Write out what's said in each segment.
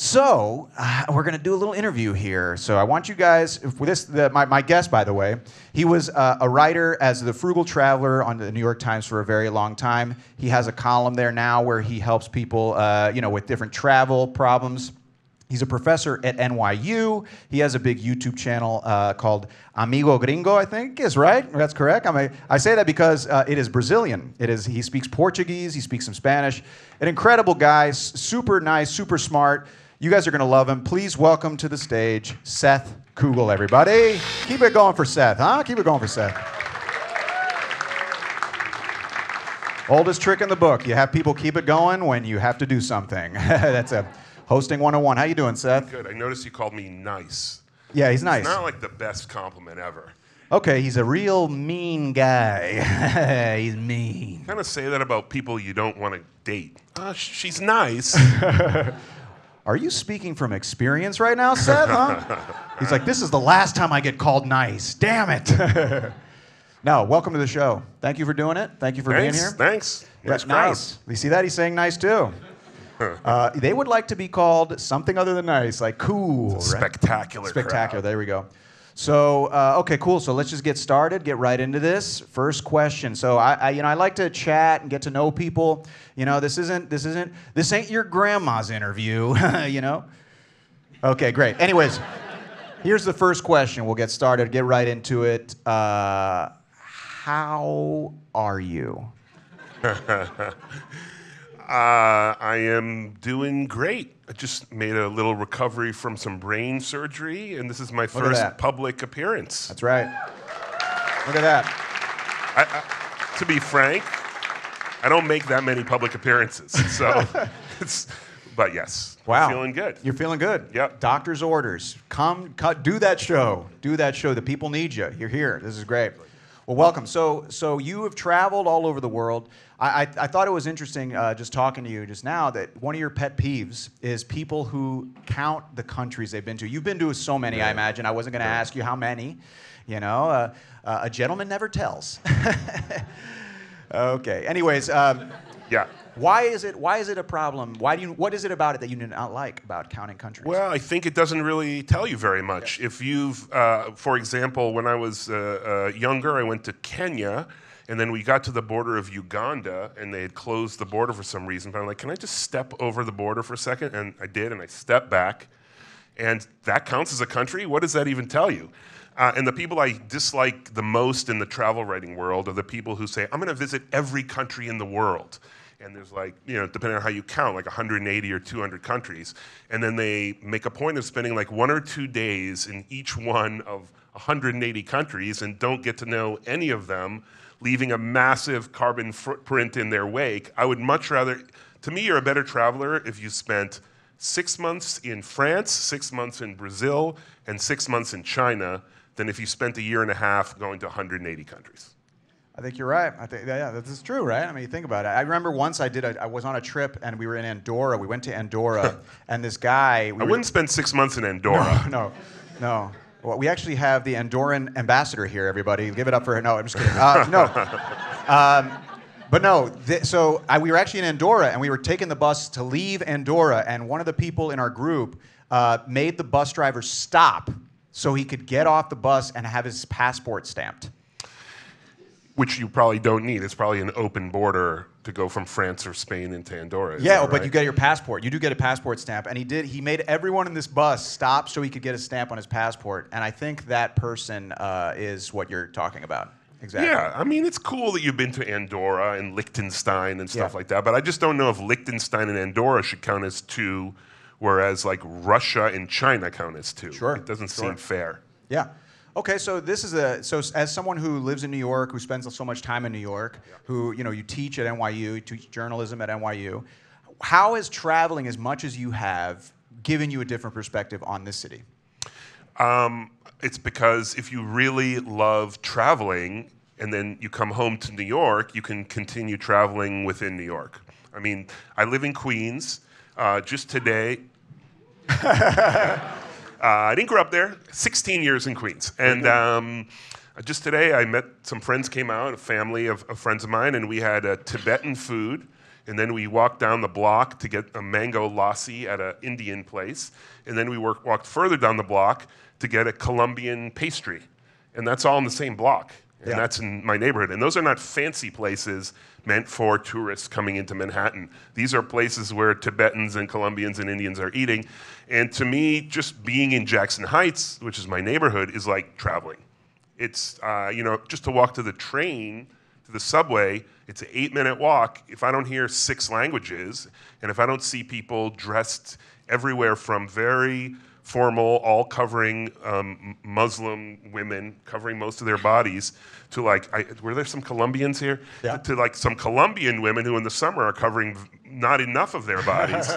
So we're going to do a little interview here. So I want you guys, my guest, by the way, he was a writer as the Frugal Traveler on the New York Times for a very long time. He has a column there now where he helps people with different travel problems. He's a professor at NYU. He has a big YouTube channel called Amigo Gringo, I think is right. That's correct. I say that because it is Brazilian. He speaks Portuguese. He speaks some Spanish. An incredible guy, super nice, super smart. You guys are going to love him. Please welcome to the stage Seth Kugel, everybody. Keep it going for Seth, huh? Keep it going for Seth. Oldest trick in the book. You have people keep it going when you have to do something. That's it. Hosting 101. How you doing, Seth? Good. I noticed you called me nice. Yeah, he's nice. It's not like the best compliment ever. Okay, he's a real mean guy. He's mean. Kind of say that about people you don't want to date. She's nice. Are you speaking from experience right now, Seth? Huh? He's like, this is the last time I get called nice. Damn it. No, welcome to the show. Thank you for doing it. Thank you for being here. Thanks. That's nice. You see that? He's saying nice too. They would like to be called something other than nice, like cool. Right? Spectacular crowd. There we go. So, okay, cool. So let's just get started, get right into this. First question. So I like to chat and get to know people. You know, this ain't your grandma's interview, you know? Okay, great. Anyways, here's the first question. We'll get started, get right into it. How are you? I am doing great. I just made a little recovery from some brain surgery, and this is my first public appearance. That's right. Look at that. To be frank, I don't make that many public appearances, so but yes. Wow. I'm feeling good. You're feeling good. Yep. Doctor's orders. Come do that show. Do that show. The people need you. You're here. This is great. Well, welcome. So you have traveled all over the world. I thought it was interesting just talking to you just now that one of your pet peeves is people who count the countries they've been to. You've been to so many, I imagine. I wasn't going to ask you how many. You know, a gentleman never tells. Okay. Anyways. Yeah. Why is it a problem? What is it about it that you do not like about counting countries? Well, I think it doesn't really tell you very much. Yeah. If you've, for example, when I was younger, I went to Kenya, and then we got to the border of Uganda, and they had closed the border for some reason. But I'm like, can I just step over the border for a second? And I did, and I stepped back. And that counts as a country? What does that even tell you? And the people I dislike the most in the travel writing world are the people who say, I'm going to visit every country in the world. And there's like, you know, depending on how you count, like 180 or 200 countries. And then they make a point of spending like 1 or 2 days in each one of 180 countries and don't get to know any of them, leaving a massive carbon footprint in their wake. I would much rather, to me, you're a better traveler if you spent 6 months in France, 6 months in Brazil, and 6 months in China than if you spent 1.5 years going to 180 countries. I think you're right. I think, yeah, this is true, right? I mean, you think about it. I remember once I was on a trip and we were in Andorra. We went to Andorra, and this guy. I wouldn't spend 6 months in Andorra. No. Well, we actually have the Andorran ambassador here. Everybody, give it up for her. No, I'm just kidding. We were actually in Andorra, and we were taking the bus to leave Andorra, and one of the people in our group made the bus driver stop so he could get off the bus and have his passport stamped. Which you probably don't need. It's probably an open border to go from France or Spain into Andorra. Yeah, but right? You get your passport. You do get a passport stamp. And he made everyone in this bus stop so he could get a stamp on his passport. And I think that person is what you're talking about. Exactly. Yeah, I mean, it's cool that you've been to Andorra and Liechtenstein and stuff like that. But I just don't know if Liechtenstein and Andorra should count as two, whereas like Russia and China count as two. Sure. It doesn't seem fair. Yeah. Okay, so as someone who lives in New York, who spends so much time in New York, who, you know, you teach at NYU, you teach journalism at NYU, how has traveling as much as you have given you a different perspective on this city? It's because if you really love traveling and then you come home to New York, you can continue traveling within New York. I mean, I live in Queens. Just today... I didn't grow up there, 16 years in Queens. And just today I met some friends, came out, a family of friends of mine, and we had Tibetan food. and then we walked down the block to get a mango lassi at an Indian place, and then we walked further down the block to get a Colombian pastry. And that's all in the same block, and that's in my neighborhood. And those are not fancy places meant for tourists coming into Manhattan. These are places where Tibetans and Colombians and Indians are eating. And to me, just being in Jackson Heights, which is my neighborhood, is like traveling. It's, you know, just to walk to the train, to the subway, it's an 8-minute walk. If I don't hear 6 languages, and if I don't see people dressed everywhere from very formal, all-covering Muslim women covering most of their bodies to like, were there some Colombians here? Yeah. To like some Colombian women who in the summer are covering not enough of their bodies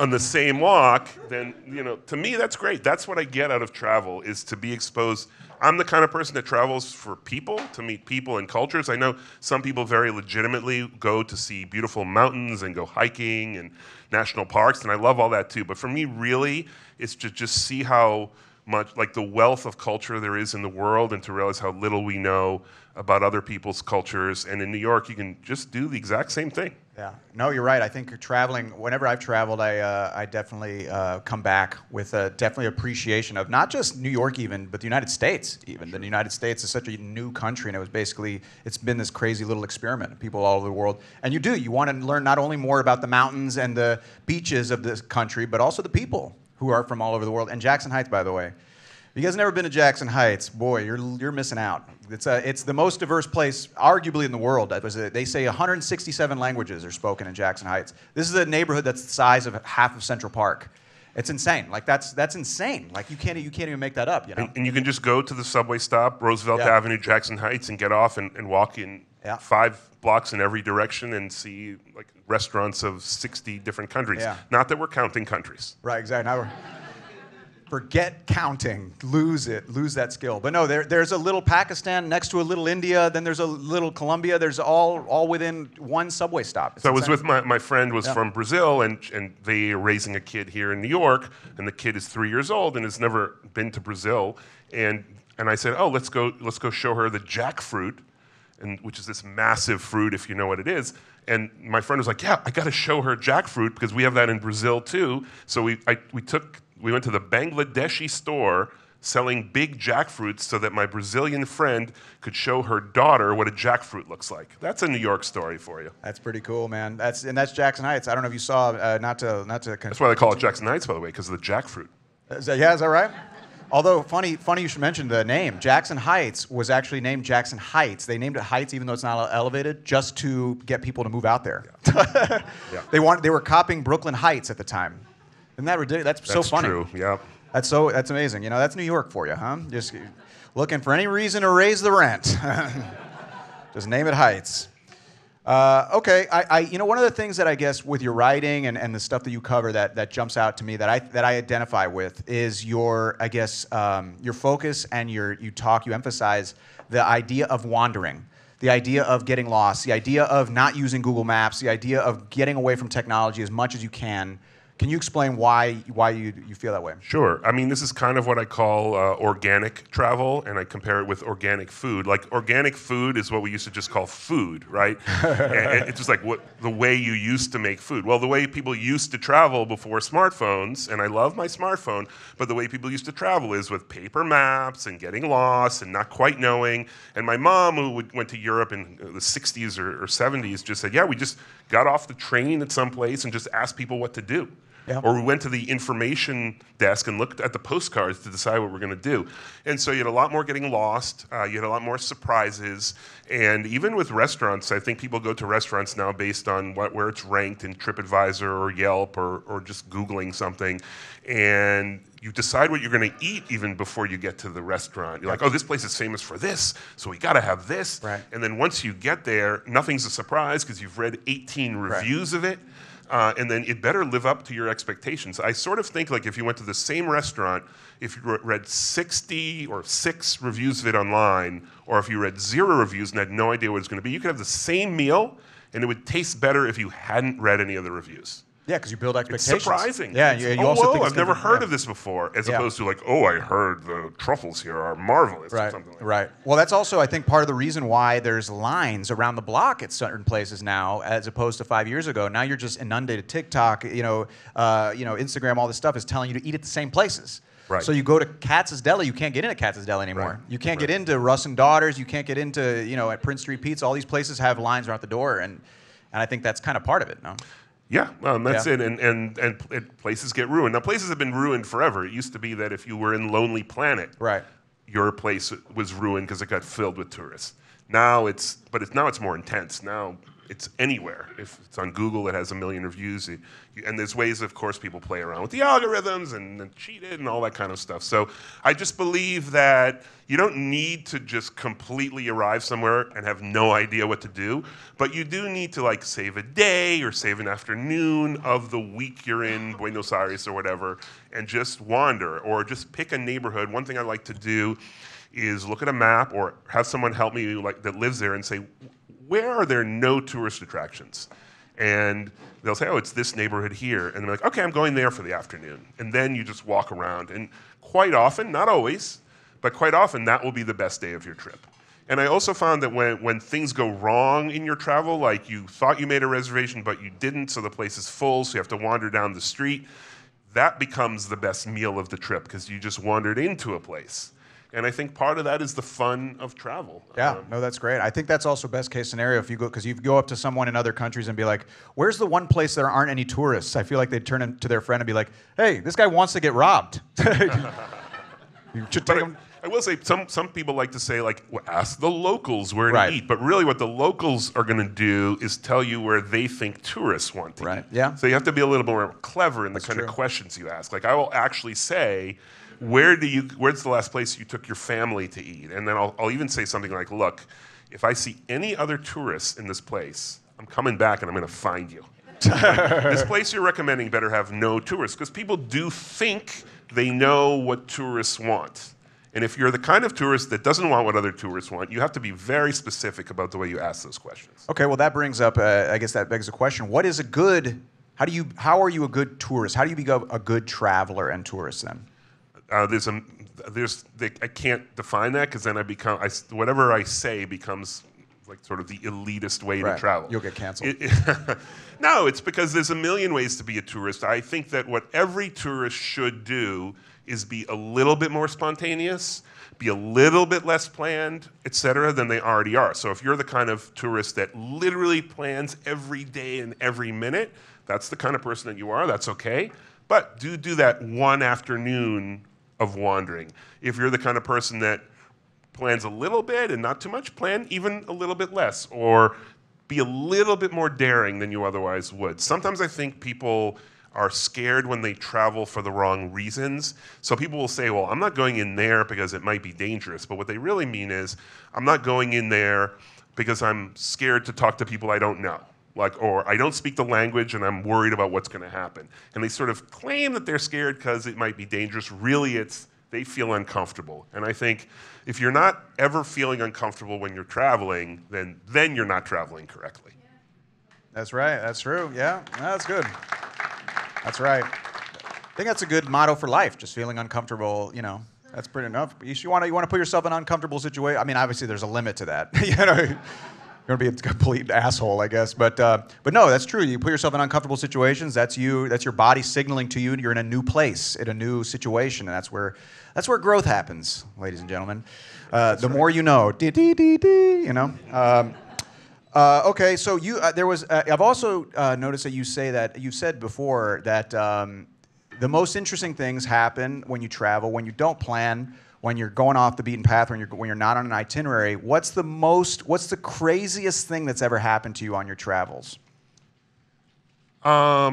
on the same walk, then, you know, to me that's great. That's what I get out of travel, is to be exposed. I'm the kind of person that travels for people, to meet people and cultures. I know some people very legitimately go to see beautiful mountains and go hiking and national parks, and I love all that too. But for me, really, it's to just see how much, like, the wealth of culture there is in the world, and to realize how little we know about other people's cultures. And in New York, you can just do the exact same thing. Yeah. No, you're right. I think you're traveling. Whenever I've traveled, I definitely come back with a definitely appreciation of not just New York even, but the United States even. Sure. The United States is such a new country, and it was basically, it's been this crazy little experiment. People all over the world. And you do. You want to learn not only more about the mountains and the beaches of this country, but also the people who are from all over the world. And Jackson Heights, by the way. If you guys have never been to Jackson Heights, boy, you're missing out. It's the most diverse place, arguably, in the world. They say 167 languages are spoken in Jackson Heights. This is a neighborhood that's the size of half of Central Park. It's insane. Like, that's insane. Like, you can't even make that up, you know? And you can just go to the subway stop, Roosevelt Avenue, Jackson Heights, and get off and walk in 5 blocks in every direction and see, like, restaurants of 60 different countries. Yeah. Not that we're counting countries. Right, exactly. Now we're forget counting, lose it, lose that skill. But no, there's a little Pakistan next to a little India, then there's a little Colombia, there's all within one subway stop. So I was with my friend was from Brazil, and they are raising a kid here in New York, and the kid is 3 years old and has never been to Brazil. And I said, oh, let's go show her the jackfruit, which is this massive fruit, if you know what it is. And my friend was like, yeah, I gotta show her jackfruit because we have that in Brazil too. So we went to the Bangladeshi store selling big jackfruits so that my Brazilian friend could show her daughter what a jackfruit looks like. That's a New York story for you. That's pretty cool, man. That's Jackson Heights. I don't know if you saw, That's why they call it Jackson Heights, by the way, because of the jackfruit. Is that right? Although, funny you should mention the name. Jackson Heights was actually named Jackson Heights. They named it Heights, even though it's not elevated, just to get people to move out there. Yeah. Yeah. They were copying Brooklyn Heights at the time. Isn't that ridiculous? That's so funny. That's true, yeah. That's amazing. You know, that's New York for you, huh? Just looking for any reason to raise the rent. Just name it Heights. Okay, you know, one of the things that I guess with your writing and the stuff that you cover that jumps out to me that I identify with is your, I guess, your focus and you emphasize the idea of wandering. The idea of getting lost, the idea of not using Google Maps, the idea of getting away from technology as much as you can. Can you explain why you feel that way? Sure. I mean, this is kind of what I call organic travel, and I compare it with organic food. Like, organic food is what we used to just call food, right? And it's just like the way you used to make food. Well, the way people used to travel before smartphones, and I love my smartphone, but the way people used to travel is with paper maps and getting lost and not quite knowing. And my mom, who went to Europe in the 60s or 70s, just said, yeah, we just got off the train at some place and just asked people what to do. Yeah. Or we went to the information desk and looked at the postcards to decide what we're going to do. And so you had a lot more getting lost, you had a lot more surprises, and even with restaurants, I think people go to restaurants now based on where it's ranked in TripAdvisor or Yelp or just Googling something, and you decide what you're going to eat even before you get to the restaurant. You're like, oh, this place is famous for this, so we got to have this. Right. And then once you get there, nothing's a surprise because you've read 18 reviews of it. And then it better live up to your expectations. I sort of think, like, if you went to the same restaurant, if you read 6 reviews of it online, or if you read 0 reviews and had no idea what it was going to be, you could have the same meal, and it would taste better if you hadn't read any of the reviews. Yeah, because you build expectations. It's surprising. Yeah, you also think I've never heard of this before, as opposed to like, oh, I heard the truffles here are marvelous or something like that. Right. Well, that's also, I think, part of the reason why there's lines around the block at certain places now, as opposed to 5 years ago. Now you're just inundated. TikTok, Instagram, all this stuff is telling you to eat at the same places. Right. So you go to Katz's Deli, you can't get into Katz's Deli anymore. Right. You can't get into Russ and Daughters, you can't get into, at Prince Street Pizza. All these places have lines around the door, and I think that's kind of part of it, no? Yeah, that's it, and places get ruined. Now, places have been ruined forever. It used to be that if you were in Lonely Planet, your place was ruined because it got filled with tourists. Now it's more intense. Now it's anywhere. If it's on Google, it has 1 million reviews. And there's ways, of course, people play around with the algorithms and cheat it and all that kind of stuff. So I just believe that you don't need to just completely arrive somewhere and have no idea what to do. But you do need to like save a day or save an afternoon of the week you're in Buenos Aires or whatever and just wander or just pick a neighborhood. One thing I like to do is look at a map or have someone help me that lives there and say, where are there no tourist attractions? And they'll say, oh, it's this neighborhood here. And they're like, okay, I'm going there for the afternoon. And then you just walk around. And quite often, not always, but quite often, that will be the best day of your trip. And I also found that when things go wrong in your travel, like you thought you made a reservation, but you didn't, so the place is full, so you have to wander down the street, that becomes the best meal of the trip because you just wandered into a place. And I think part of that is the fun of travel. Yeah, no, that's great. I think that's also best case scenario if you go, because you go up to someone in other countries and be like, where's the one place there aren't any tourists? I feel like they'd turn to their friend and be like, hey, this guy wants to get robbed. You should take him. I will say some people like to say, ask the locals where to eat. But really what the locals are going to do is tell you where they think tourists want to eat. Yeah. So you have to be a little more clever in the kind of questions you ask. Like I will actually say, where's the last place you took your family to eat? And then I'll even say something like, look, if I see any other tourists in this place, I'm coming back and I'm going to find you. This place you're recommending better have no tourists, because people do think they know what tourists want. And if you're the kind of tourist that doesn't want what other tourists want, you have to be very specific about the way you ask those questions. Okay, well, that brings up, I guess that begs the question, what is a good, how are you a good tourist? How do you become a good traveler and tourist then? I can't define that because then whatever I say becomes like sort of the elitist way to travel. You'll get canceled. No, it's because there's 1 million ways to be a tourist. I think that what every tourist should do is be a little bit more spontaneous, be a little bit less planned, et cetera, than they already are. So if you're the kind of tourist that literally plans every day and every minute, that's the kind of person that you are, that's okay. But do that one afternoon of wandering. If you're the kind of person that plans a little bit and not too much, plan even a little bit less or be a little bit more daring than you otherwise would. Sometimes I think people are scared when they travel for the wrong reasons. So people will say, well, I'm not going in there because it might be dangerous. But what they really mean is, I'm not going in there because I'm scared to talk to people I don't know. Or I don't speak the language and I'm worried about what's going to happen. And they sort of claim that they're scared because it might be dangerous. Really, they feel uncomfortable. And I think if you're not ever feeling uncomfortable when you're traveling, then you're not traveling correctly. That's right. That's true. Yeah, that's good. That's right. I think that's a good motto for life, just feeling uncomfortable, That's pretty enough. You want to put yourself in an uncomfortable situation. I mean, obviously, there's a limit to that. You're gonna be a complete asshole, I guess. But no, that's true. You put yourself in uncomfortable situations. That's you. That's your body signaling to you. You're in a new place, in a new situation, and that's where growth happens, ladies and gentlemen. The more you know, Okay, so you there was. I've also noticed that you said before that the most interesting things happen when you travel, when you don't plan. When you're going off the beaten path, when you're not on an itinerary, what's the craziest thing that's ever happened to you on your travels? I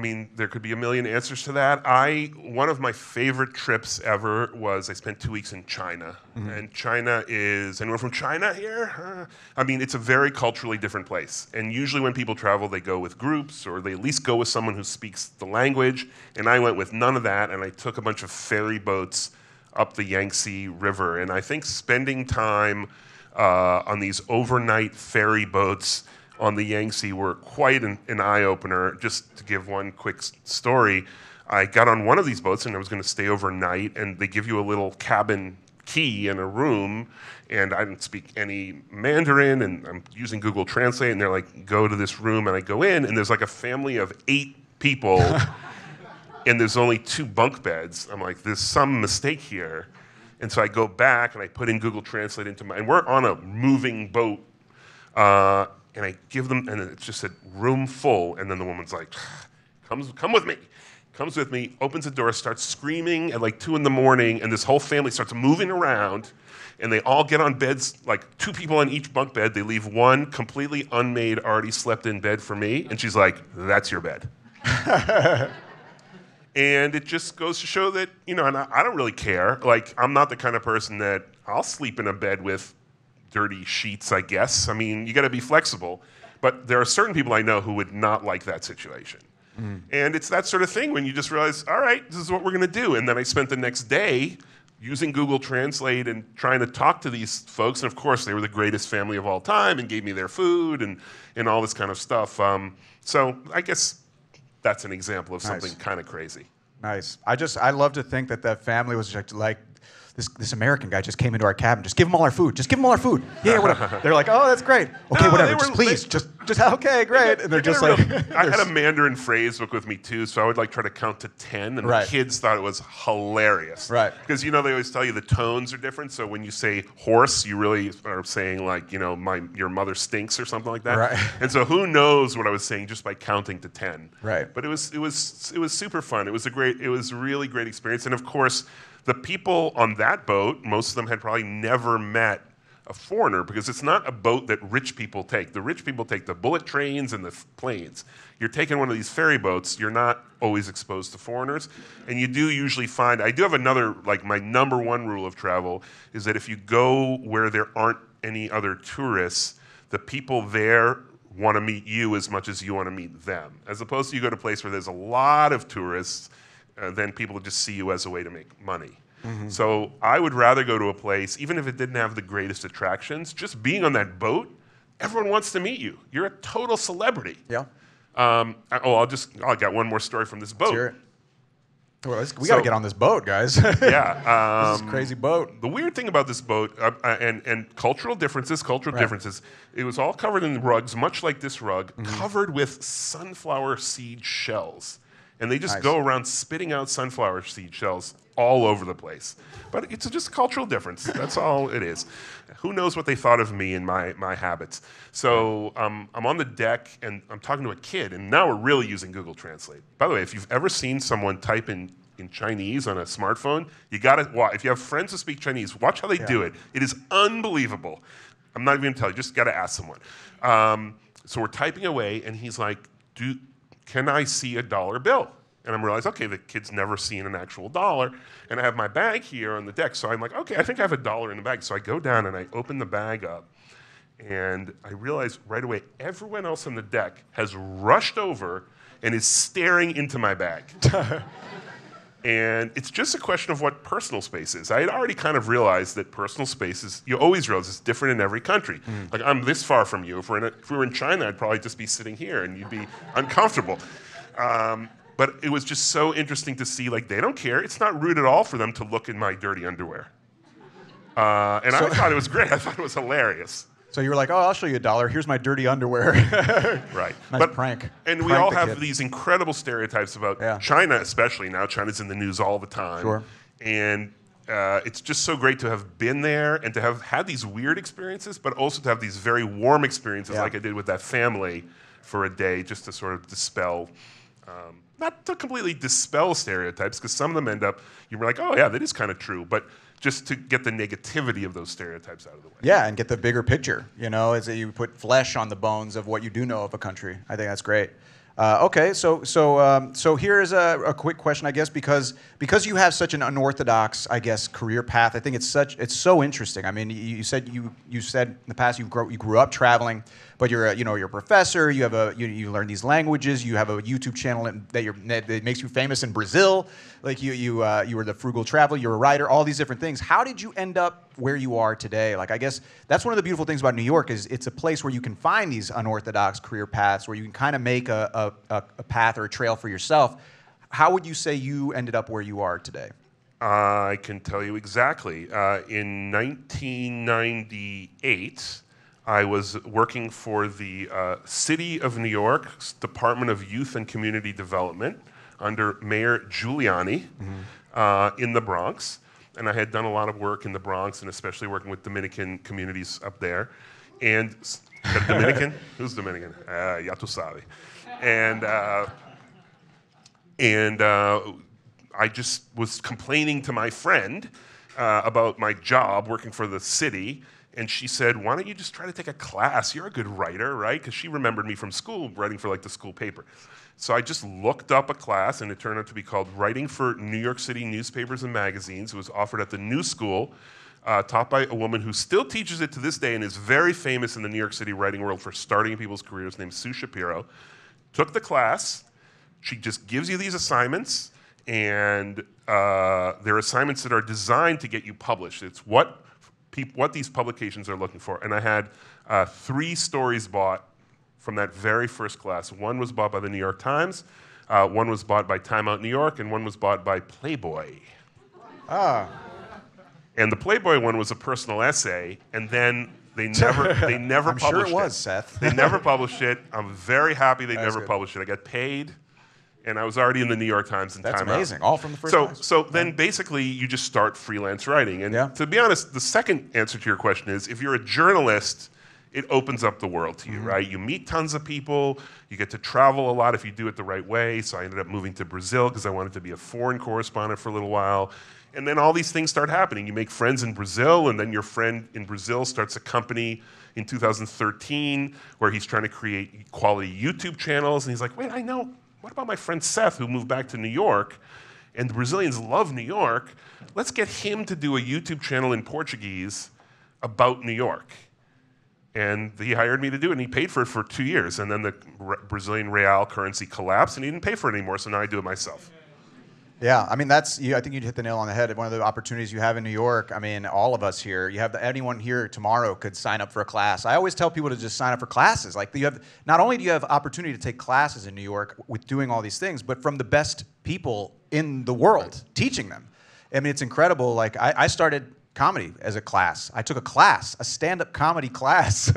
mean, there could be 1 million answers to that. One of my favorite trips ever was I spent 2 weeks in China. Mm-hmm. And China is, anyone from China here? I mean, it's a very culturally different place. And usually when people travel, they go with groups or they at least go with someone who speaks the language. And I went with none of that, and I took a bunch of ferry boats up the Yangtze River. And I think spending time on these overnight ferry boats on the Yangtze were quite an eye-opener. Just to give one quick story, I got on one of these boats and I was going to stay overnight, and they give you a little cabin key in a room, and I didn't speak any Mandarin, and I'm using Google Translate, and they're like, go to this room, and I go in, and there's like a family of 8 people, and there's only 2 bunk beds. I'm like, there's some mistake here. And so I go back, and I put in Google Translate into my, and we're on a moving boat, and I give them, and it just said, room full, and then the woman's like, come with me, opens the door, starts screaming at like 2 a.m, and this whole family starts moving around, and they all get on beds, like 2 people on each bunk bed. They leave one completely unmade, already slept in bed for me, and she's like, that's your bed. And it just goes to show that, you know, and I don't really care. Like, I'm not the kind of person that I'll sleep in a bed with dirty sheets, I guess. I mean, you gotta be flexible. But there are certain people I know who would not like that situation. And it's that sort of thing when you just realize, all right, this is what we're going to do. And then I spent the next day using Google Translate and trying to talk to these folks. And of course, they were the greatest family of all time and gave me their food and all this kind of stuff. So I guess that's an example of something kind of crazy. Nice. I love to think that that family was just like, this American guy just came into our cabin. Just give him all our food. Yeah, whatever. They're like, oh, that's great. Okay, no, whatever. Okay, great. And they're just like. I had a Mandarin phrase book with me too, so I would like try to count to 10, and the kids thought it was hilarious. Right. Because you know they always tell you the tones are different. So when you say horse, you really are saying like, you know, your mother stinks or something like that. Right. And so who knows what I was saying just by counting to 10. Right. But it was super fun. It was a really great experience, and of course. The people on that boat, most of them had probably never met a foreigner because it's not a boat that rich people take. The rich people take the bullet trains and the planes. You're taking one of these ferry boats, you're not always exposed to foreigners. And you do usually find, I do have another, like my #1 rule of travel is that if you go where there aren't any other tourists, the people there want to meet you as much as you want to meet them. As opposed to you go to a place where there's a lot of tourists, then people would just see you as a way to make money. So I would rather go to a place, even if it didn't have the greatest attractions, just being on that boat, everyone wants to meet you. You're a total celebrity. Yeah. I got one more story from this boat. Let's hear it. Well, we gotta get on this boat, guys. Yeah. This is a crazy boat. The weird thing about this boat, and cultural differences, it was all covered in rugs, much like this rug, covered with sunflower seed shells. And they just go around spitting out sunflower seed shells all over the place. But it's just a cultural difference. That's all it is. Who knows what they thought of me and my habits. So I'm on the deck, and I'm talking to a kid. And now we're really using Google Translate. By the way, if you've ever seen someone type in Chinese on a smartphone, you got to watch. If you have friends who speak Chinese, watch how they do it. It is unbelievable. I'm not even going to tell you. You just got to ask someone. So we're typing away, and he's like, can I see a dollar bill? And I'm realizing, okay, the kid's never seen an actual dollar. And I have my bag here on the deck. So I'm like, okay, I think I have a dollar in the bag. So I go down and I open the bag up. And I realize right away, everyone else on the deck has rushed over and is staring into my bag. And it's just a question of what personal space is. I had already kind of realized that personal space is, you always realize it's different in every country. Like, I'm this far from you. If we were in China, I'd probably just be sitting here and you'd be uncomfortable. But it was just so interesting to see, like, they don't care. It's not rude at all for them to look in my dirty underwear. I thought it was great. I thought it was hilarious. So you were like, oh, I'll show you a dollar. Here's my dirty underwear. Right. Nice prank. And we all have these incredible stereotypes about China, especially now. China's in the news all the time. Sure. And it's just so great to have been there and to have had these weird experiences, but also to have these very warm experiences like I did with that family for a day just to sort of dispel, not to completely dispel stereotypes, because some of them end up, you're like, oh, yeah, that is kind of true. But just to get the negativity of those stereotypes out of the way. Yeah, and get the bigger picture, you know, is that you put flesh on the bones of what you do know of a country. I think that's great. Okay, so here is a quick question, I guess, because you have such an unorthodox, I guess, career path. I think it's so interesting. I mean, you said in the past you grew up traveling, But you're a, you're a professor. You have a you learn these languages. You have a YouTube channel that makes you famous in Brazil. Like you were the Frugal Traveler. You're a writer. All these different things. How did you end up where you are today? Like, I guess that's one of the beautiful things about New York is it's a place where you can find these unorthodox career paths where you can kind of make a path or a trail for yourself. How would you say you ended up where you are today? I can tell you exactly. In 1998, I was working for the City of New York's Department of Youth and Community Development under Mayor Giuliani in the Bronx. And I had done a lot of work in the Bronx, and especially working with Dominican communities up there. And Dominican? Who's Dominican? Ya tu sabe. And I just was complaining to my friend about my job working for the city, and she said, "Why don't you just try to take a class? You're a good writer, right?" Because she remembered me from school, writing for like the school paper. So I just looked up a class, and it turned out to be called Writing for New York City Newspapers and Magazines. It was offered at the New School, taught by a woman who still teaches it to this day and is very famous in the New York City writing world for starting people's careers, named Sue Shapiro. Took the class. She just gives you these assignments, and they're assignments that are designed to get you published. It's what these publications are looking for. And I had 3 stories bought from that very first class. One was bought by the New York Times, one was bought by Time Out New York, and one was bought by Playboy. Ah. And the Playboy one was a personal essay, and then they never published it. I'm sure it was, Seth. They never published it. I'm very happy they never published it. I got paid. And I was already in the New York Times and Time Out. That's amazing, all from the first time. So then basically you just start freelance writing. And to be honest, the second answer to your question is, if you're a journalist, it opens up the world to you, right? You meet tons of people, you get to travel a lot if you do it the right way. So I ended up moving to Brazil because I wanted to be a foreign correspondent for a little while. And then all these things start happening. You make friends in Brazil, and then your friend in Brazil starts a company in 2013 where he's trying to create quality YouTube channels. And he's like, wait, I know. What about my friend Seth, who moved back to New York? And the Brazilians love New York. Let's get him to do a YouTube channel in Portuguese about New York. And he hired me to do it, and he paid for it for 2 years. And then the Brazilian real currency collapsed, and he didn't pay for it anymore, so now I do it myself. Yeah, I mean, I think you hit the nail on the head. One of the opportunities you have in New York, I mean, all of us here, anyone here tomorrow could sign up for a class. I always tell people to just sign up for classes. Like, not only do you have opportunity to take classes in New York with doing all these things, but from the best people in the world teaching them. I mean, it's incredible. Like, I started comedy as a class. I took a class, a stand-up comedy class.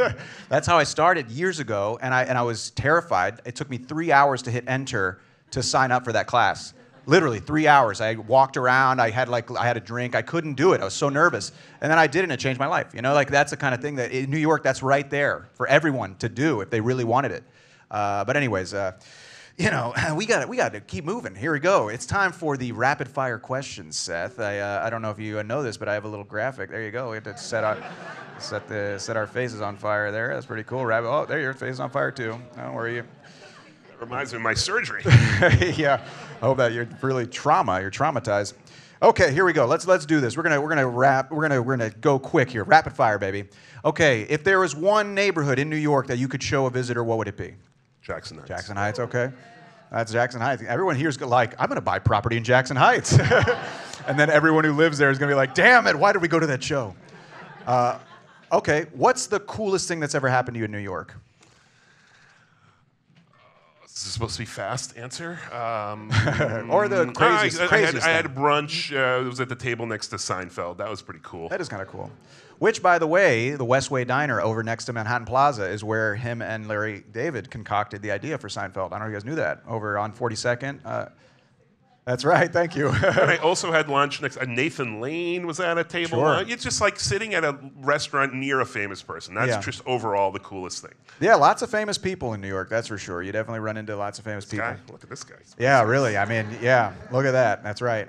That's how I started years ago, and I was terrified. It took me 3 hours to hit enter to sign up for that class. Literally 3 hours. I walked around. I had a drink. I couldn't do it. I was so nervous. And then I did it, and it changed my life. You know, like, that's the kind of thing that in New York, that's right there for everyone to do if they really wanted it. But anyways, you know, we got to keep moving. Here we go. It's time for the rapid fire questions, Seth. I don't know if you know this, but I have a little graphic. There you go. We had to set our faces on fire. There, that's pretty cool. Rabbit. Oh, there, your face is on fire too. Don't worry. Reminds me of my surgery. Yeah, I hope that you're traumatized. Okay, here we go. Let's do this. We're gonna go quick here. Rapid fire, baby. Okay, if there was one neighborhood in New York that you could show a visitor, what would it be? Jackson Heights. Jackson Heights. Okay, that's Jackson Heights. Everyone here's like, I'm gonna buy property in Jackson Heights, and then everyone who lives there is gonna be like, damn it, why did we go to that show? Okay, what's the coolest thing that's ever happened to you in New York? Is this supposed to be fast answer? Or the craziest thing. I had brunch. It was at the table next to Seinfeld. That was pretty cool. That is kind of cool. Which, by the way, the Westway Diner over next to Manhattan Plaza is where him and Larry David concocted the idea for Seinfeld. I don't know if you guys knew that. Over on 42nd. That's right. Thank you. And I also had lunch next. Nathan Lane was at a table. Sure. It's just like sitting at a restaurant near a famous person. That's just overall the coolest thing. Yeah, lots of famous people in New York. That's for sure. You definitely run into lots of famous people. Guy? Look at this guy. Yeah, really. I mean, yeah. Look at that. That's right.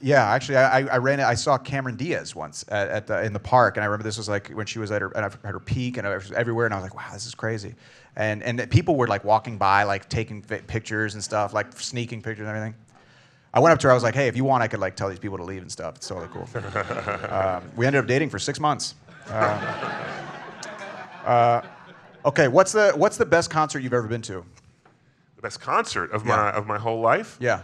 Yeah, actually, I saw Cameron Diaz once in the park, and I remember this was like when she was at her peak, and I was everywhere, and I was like, wow, this is crazy. And people were like walking by, like taking pictures and stuff, like sneaking pictures and everything. I went up to her, I was like, hey, if you want, I could like tell these people to leave and stuff. It's totally cool. We ended up dating for 6 months. Okay, what's the best concert you've ever been to? The best concert of my whole life? Yeah.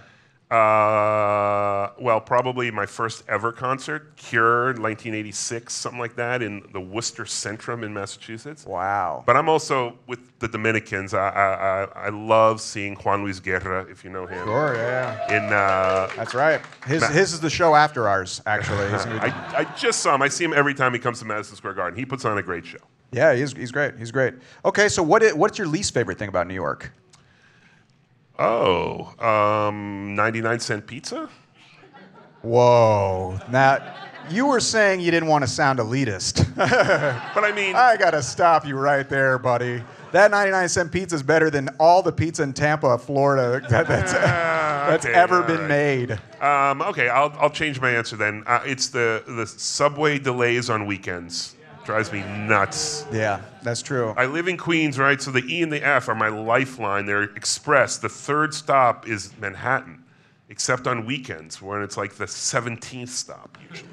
Well, probably my first ever concert, Cure, 1986, something like that, in the Worcester Centrum in Massachusetts. Wow. But I'm also, with the Dominicans, I love seeing Juan Luis Guerra, if you know him. Sure, yeah. That's right. His is the show after ours, actually. I just saw him. I see him every time he comes to Madison Square Garden. He puts on a great show. Yeah, he's great. He's great. Okay, so what's your least favorite thing about New York? Oh, 99-cent pizza? Whoa. Now, you were saying you didn't want to sound elitist. But I mean... I gotta stop you right there, buddy. That 99-cent pizza is better than all the pizza in Tampa, Florida that's ever been made. Okay, I'll change my answer then. It's the subway delays on weekends. Drives me nuts. Yeah, that's true. I live in Queens, right? So the E and the F are my lifeline. They're express. The third stop is Manhattan, except on weekends when it's like the 17th stop usually.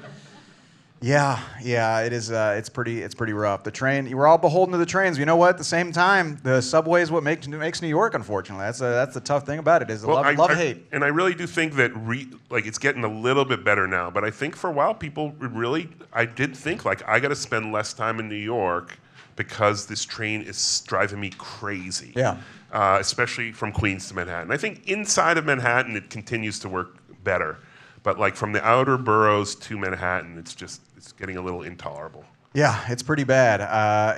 Yeah, it is. It's pretty rough. The train. We're all beholden to the trains. You know what? At the same time, the subway is what makes New York. Unfortunately, that's the tough thing about it. Is the love hate. And I really do think that it's getting a little bit better now. But I think for a while, people really. I did think like I got to spend less time in New York because this train is driving me crazy. Yeah. Especially from Queens to Manhattan. I think inside of Manhattan, it continues to work better. But like from the outer boroughs to Manhattan, it's getting a little intolerable. Yeah, it's pretty bad.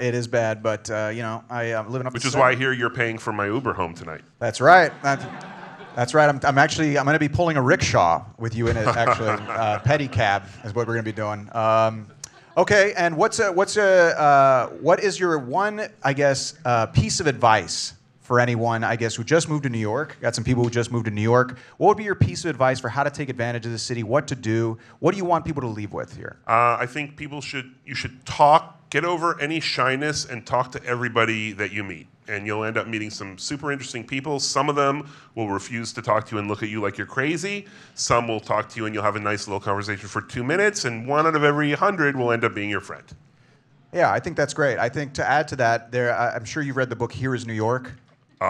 It is bad, but I'm living up. Which is why I hear you're paying for my Uber home tonight. That's right. That's right. I'm going to be pulling a rickshaw with you in it. Actually, pedicab is what we're going to be doing. Okay. And what is your one, I guess, piece of advice? For anyone, I guess, who just moved to New York, got some people who just moved to New York, what would be your piece of advice for how to take advantage of the city, what to do? What do you want people to leave with here? I think you should talk, get over any shyness, and talk to everybody that you meet. And you'll end up meeting some super interesting people. Some of them will refuse to talk to you and look at you like you're crazy. Some will talk to you and you'll have a nice little conversation for 2 minutes, and 1 out of every 100 will end up being your friend. Yeah, I think that's great. I think to add to that, I'm sure you've read the book, Here is New York. No,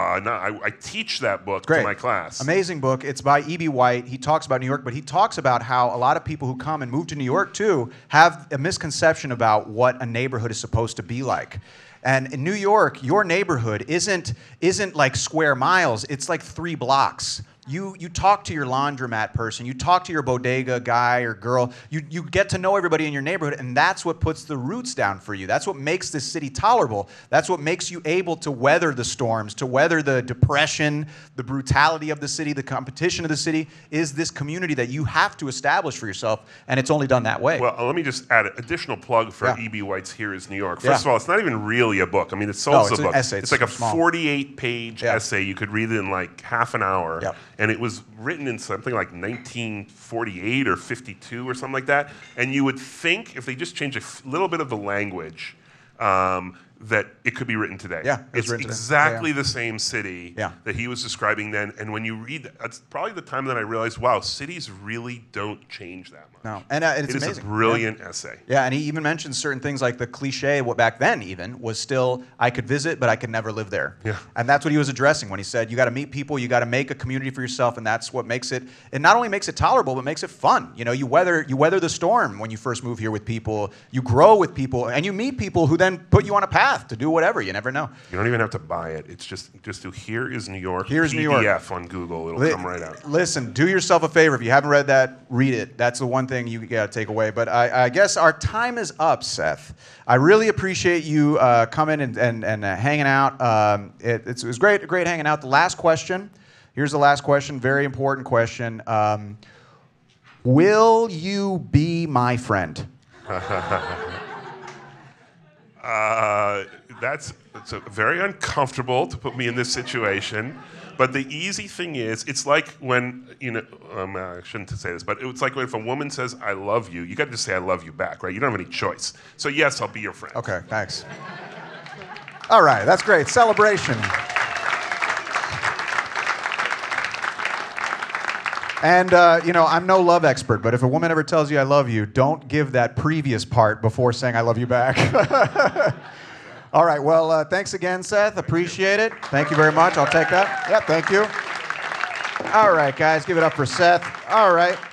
I teach that book to my class. Amazing book. It's by E.B. White. He talks about New York, but he talks about how a lot of people who come and move to New York, too, have a misconception about what a neighborhood is supposed to be like. And in New York, your neighborhood isn't like square miles. It's like 3 blocks. You talk to your laundromat person, you talk to your bodega guy or girl, you get to know everybody in your neighborhood, and that's what puts the roots down for you. That's what makes this city tolerable. That's what makes you able to weather the storms, to weather the depression, the brutality of the city, the competition of the city, is this community that you have to establish for yourself, and it's only done that way. Well, let me just add an additional plug for E.B. White's Here is New York. First of all, it's not even really a book. I mean, it's also a book. Essay. It's like a 48-page essay. You could read it in like half an hour. Yeah. And it was written in something like 1948 or 52 or something like that. And you would think if they just changed a little bit of the language that it could be written today. Yeah, it's exactly the same city that he was describing then. And when you read that, that's probably the time that I realized, wow, cities really don't change that much. No, and it's amazing. It is a brilliant essay. Yeah, and he even mentions certain things like the cliche, what back then even was still, I could visit, but I could never live there. Yeah, and that's what he was addressing when he said, you got to meet people, you got to make a community for yourself, and that's what makes it. It not only makes it tolerable, but makes it fun. You know, you weather the storm when you first move here with people. You grow with people, and you meet people who then put you on a path to do whatever. You never know. You don't even have to buy it. It's just do Here is New York PDF New York. On Google. It'll come right out. Listen, do yourself a favor. If you haven't read that, read it. That's the one thing you got to take away. But I guess our time is up, Seth. I really appreciate you coming and hanging out. It was great hanging out. The last question. Here's the last question. Very important question. Will you be my friend? It's very uncomfortable to put me in this situation, but the easy thing is, it's like when, I shouldn't say this, but it's like if a woman says, I love you, you got to just say I love you back, right? You don't have any choice. So yes, I'll be your friend. Okay, thanks. All right, that's great. Celebration. And, I'm no love expert, but if a woman ever tells you I love you, don't give that previous part before saying I love you back. All right, well, thanks again, Seth. Appreciate it. Thank you very much. I'll take that. Yeah, thank you. All right, guys, give it up for Seth. All right.